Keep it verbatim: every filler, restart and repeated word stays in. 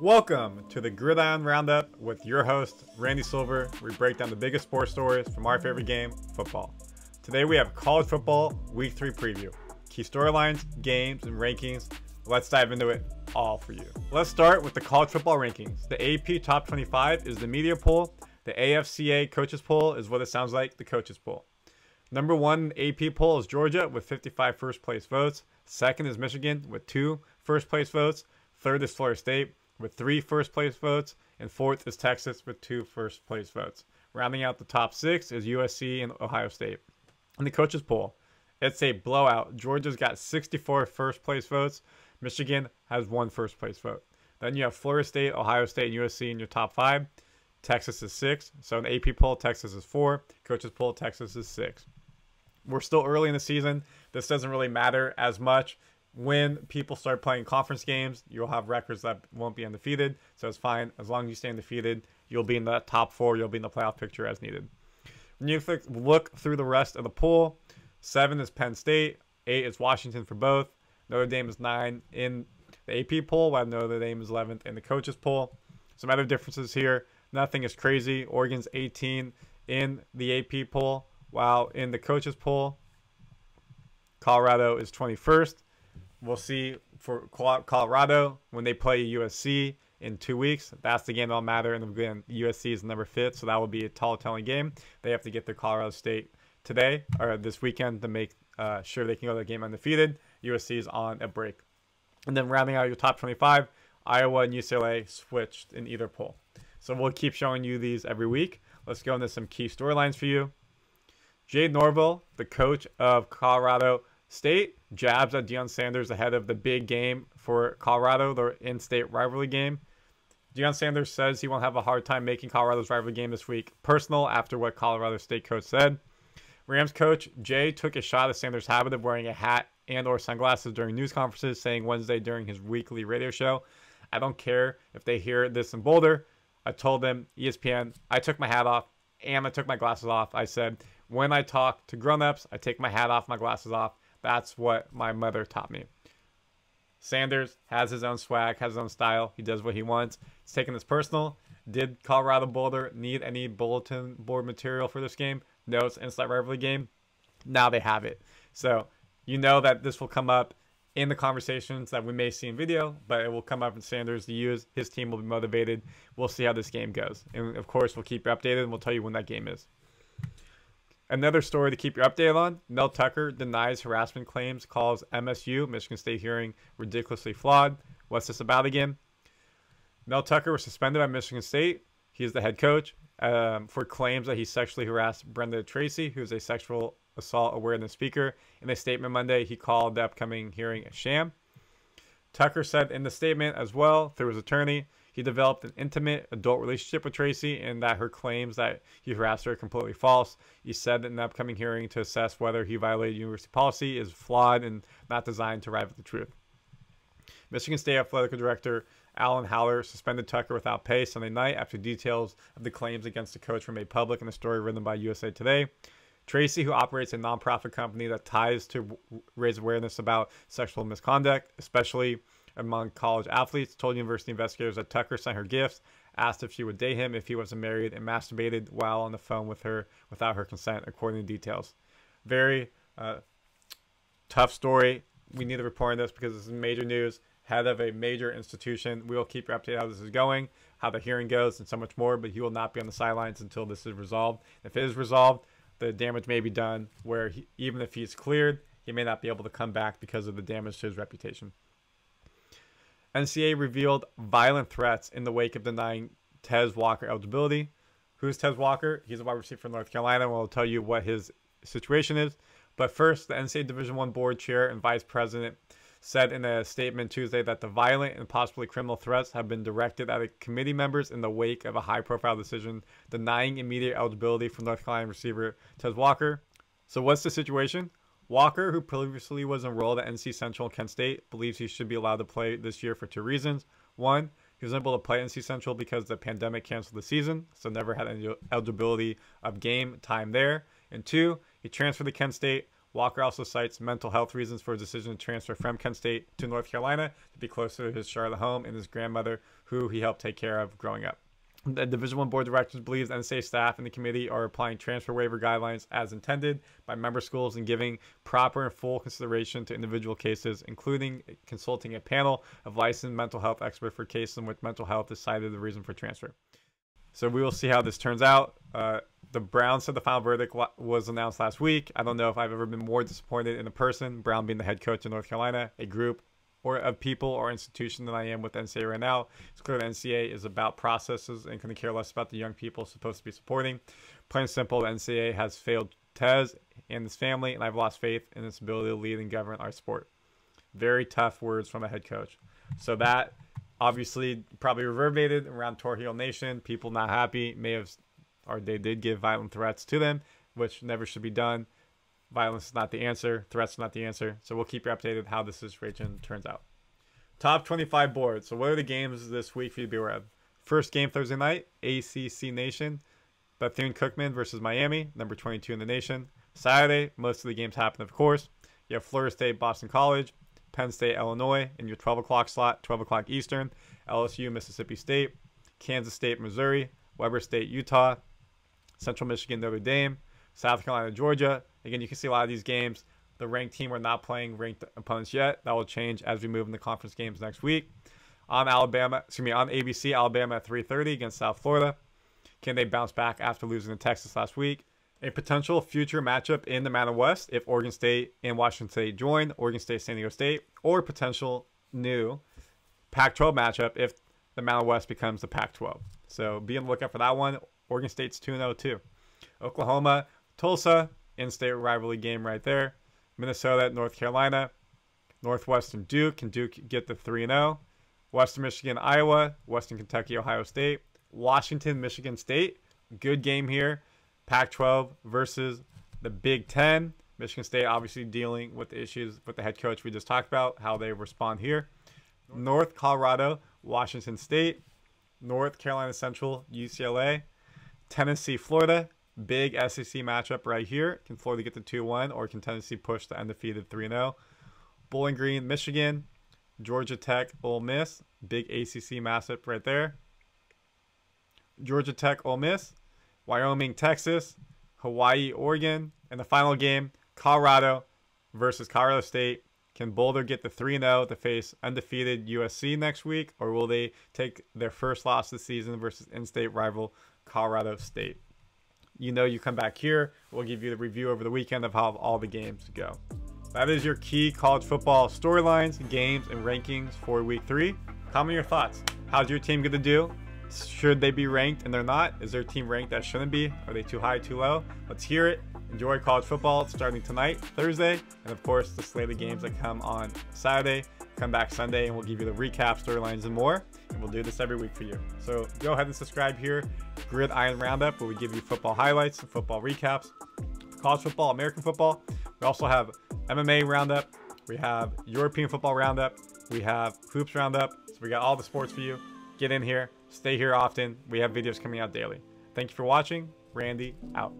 Welcome to the Gridiron Roundup with your host, Randy Silver. We break down the biggest sports stories from our favorite game, football. Today we have college football week three preview. Key storylines, games, and rankings. Let's dive into it all for you. Let's start with the college football rankings. The A P Top twenty-five is the media poll. The A F C A coaches poll is what it sounds like, the coaches poll. Number one A P poll is Georgia with fifty-five first place votes. Second is Michigan with two first place votes. Third is Florida State with three first place votes, and fourth is Texas with two first place votes. Rounding out the top six is U S C and Ohio State. In the coaches poll, it's a blowout. Georgia's got sixty-four first place votes. Michigan has one first place vote. Then you have Florida State, Ohio State, and U S C in your top five. Texas is six. So in the A P poll, Texas is four. Coaches poll, Texas is six. We're still early in the season. This doesn't really matter as much. When people start playing conference games, you'll have records that won't be undefeated, so it's fine. As long as you stay undefeated, you'll be in the top four. You'll be in the playoff picture as needed. When you look through the rest of the pool, seven is Penn State, eight is Washington for both. Notre Dame is nine in the A P poll, while Notre Dame is eleventh in the coaches poll. Some other differences here. Nothing is crazy. Oregon's eighteen in the A P poll, while in the coaches poll, Colorado is twenty-first. We'll see for Colorado when they play U S C in two weeks. That's the game that'll matter. And again, U S C is number fifth, so that will be a tall-telling game. They have to get to Colorado State today or this weekend to make uh, sure they can go to the game undefeated. U S C is on a break. And then rounding out your top twenty-five, Iowa and U C L A switched in either poll. So we'll keep showing you these every week. Let's go into some key storylines for you. Jade Norville, the coach of Colorado State, jabs at Deion Sanders ahead of the big game for Colorado, their in-state rivalry game. Deion Sanders says he won't have a hard time making Colorado's rivalry game this week personal after what Colorado State coach said. Rams coach Jay took a shot at Sanders' habit of wearing a hat and or sunglasses during news conferences, saying Wednesday during his weekly radio show, "I don't care if they hear this in Boulder. I told them, E S P N, I took my hat off and I took my glasses off. I said, when I talk to grown-ups, I take my hat off, my glasses off. That's what my mother taught me." Sanders has his own swag, has his own style. He does what he wants. He's taking this personal. Did Colorado Boulder need any bulletin board material for this game? No, it's an in-state rivalry game. Now they have it. So you know that this will come up in the conversations that we may see in video, but it will come up in Sanders to use. His team will be motivated. We'll see how this game goes. And, of course, we'll keep you updated, and we'll tell you when that game is. Another story to keep you updated on, Mel Tucker denies harassment claims, calls M S U, Michigan State hearing, ridiculously flawed. What's this about again? Mel Tucker was suspended by Michigan State. He is the head coach um, for claims that he sexually harassed Brenda Tracy, who is a sexual assault awareness speaker. In a statement Monday, he called the upcoming hearing a sham. Tucker said in the statement as well, through his attorney, he developed an intimate adult relationship with Tracy and that her claims that he harassed her are completely false. He said that in the upcoming hearing to assess whether he violated university policy is flawed and not designed to arrive at the truth. Michigan State Athletic Director Alan Howler suspended Tucker without pay Sunday night after details of the claims against the coach were made public in a story written by U S A Today. Tracy, who operates a nonprofit company that ties to raise awareness about sexual misconduct, especially among college athletes, told university investigators that Tucker sent her gifts, asked if she would date him if he wasn't married, and masturbated while on the phone with her without her consent, according to details. Very uh, tough story. We need to report on this because this is major news. Head of a major institution. We will keep you updated how this is going, how the hearing goes, and so much more, but he will not be on the sidelines until this is resolved. If it is resolved, the damage may be done where he, even if he's cleared, he may not be able to come back because of the damage to his reputation. N C A A revealed violent threats in the wake of denying Tez Walker eligibility. Who's Tez Walker? He's a wide receiver from North Carolina, and we'll tell you what his situation is. But first, the N C A A Division One board chair and vice president said in a statement Tuesday that the violent and possibly criminal threats have been directed at committee members in the wake of a high-profile decision denying immediate eligibility for North Carolina receiver Tez Walker. So what's the situation? Walker, who previously was enrolled at N C Central and Kent State, believes he should be allowed to play this year for two reasons. One, he was unable to play N C Central because the pandemic canceled the season, so never had any eligibility of game time there. And two, he transferred to Kent State Walker also cites mental health reasons for his decision to transfer from Kent State to North Carolina to be closer to his Charlotte home and his grandmother, who he helped take care of growing up. The Division I Board of Directors believes N C A A staff and the committee are applying transfer waiver guidelines as intended by member schools and giving proper and full consideration to individual cases, including consulting a panel of licensed mental health experts for cases in which mental health is cited as the reason for transfer. So we will see how this turns out. Uh, the Browns said the final verdict was announced last week. I don't know if I've ever been more disappointed in a person, Brown being the head coach of North Carolina, a group, or of people or institution than I am with N C A A right now. It's clear that N C A A is about processes and couldn't care less about the young people supposed to be supporting. Plain and simple, N C A A has failed Tez and his family, and I've lost faith in its ability to lead and govern our sport. Very tough words from a head coach. So that obviously probably reverberated around Tar Heel Nation. People not happy may have, or they did give violent threats to them, which never should be done. Violence is not the answer. Threats is not the answer. So we'll keep you updated how this situation turns out. Top twenty-five board. So what are the games this week for you to be aware of? First game Thursday night, A C C Nation, Bethune-Cookman versus Miami, number twenty-two in the nation. Saturday, most of the games happen, of course. You have Florida State, Boston College, Penn State, Illinois, in your twelve o'clock slot, twelve o'clock Eastern. L S U, Mississippi State, Kansas State, Missouri, Weber State, Utah, Central Michigan, Notre Dame, South Carolina, Georgia. Again, you can see a lot of these games. The ranked team are not playing ranked opponents yet. That will change as we move into conference games next week. On Alabama, excuse me, on A B C, Alabama at three thirty against South Florida. Can they bounce back after losing to Texas last week? A potential future matchup in the Mountain West if Oregon State and Washington State join, Oregon State, San Diego State, or potential new Pac twelve matchup if the Mountain West becomes the Pac twelve. So be on the lookout for that one. Oregon State's two and oh, too. Oklahoma, Tulsa, in-state rivalry game right there. Minnesota, North Carolina, Northwestern, Duke. Can Duke get the three and oh? Western Michigan, Iowa, Western Kentucky, Ohio State, Washington, Michigan State. Good game here. Pac twelve versus the Big Ten. Michigan State obviously dealing with the issues with the head coach we just talked about, how they respond here. North Colorado, Washington State, North Carolina Central, U C L A, Tennessee, Florida. Big S E C matchup right here. Can Florida get the two one or can Tennessee push the undefeated three and oh? Bowling Green, Michigan, Georgia Tech, Ole Miss. Big A C C matchup right there. Georgia Tech, Ole Miss, Wyoming, Texas, Hawaii, Oregon. And the final game, Colorado versus Colorado State. Can Boulder get the three and oh to face undefeated U S C next week, or will they take their first loss this season versus in-state rival Colorado State? You know, you come back here, we'll give you the review over the weekend of how all the games go. That is your key college football storylines, games, and rankings for week three. Comment your thoughts. How's your team gonna do? Should they be ranked and they're not? Is their team ranked that shouldn't be? Are they too high, too low? Let's hear it. Enjoy college football starting tonight, Thursday, and of course the slate of games that come on Saturday. Come back Sunday and we'll give you the recap, storylines, and more. And we'll do this every week for you. So go ahead and subscribe here. Gridiron Roundup, where we give you football highlights and football recaps, college football, American football. We also have M M A Roundup. We have European football Roundup. We have Hoops Roundup. So we got all the sports for you. Get in here. Stay here often. We have videos coming out daily. Thank you for watching. Randy out.